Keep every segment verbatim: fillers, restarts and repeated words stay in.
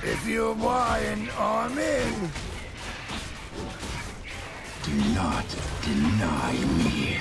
If you're buying, I'm in. Do not deny me.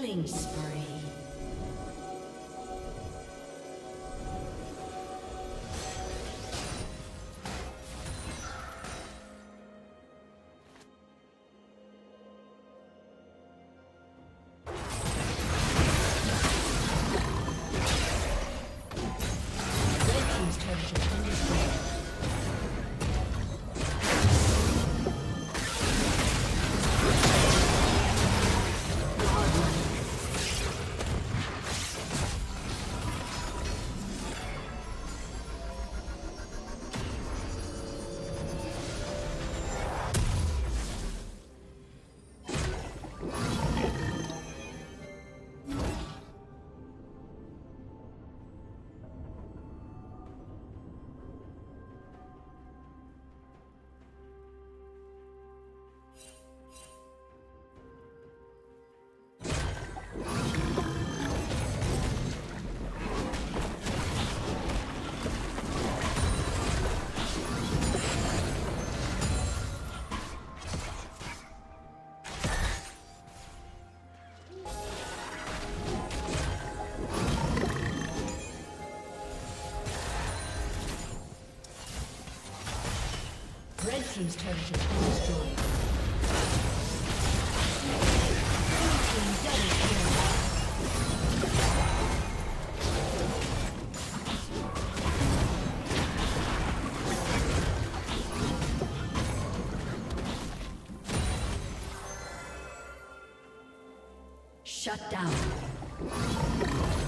Killing spree. Team's turret has been destroyed. Team double kill. Shut down.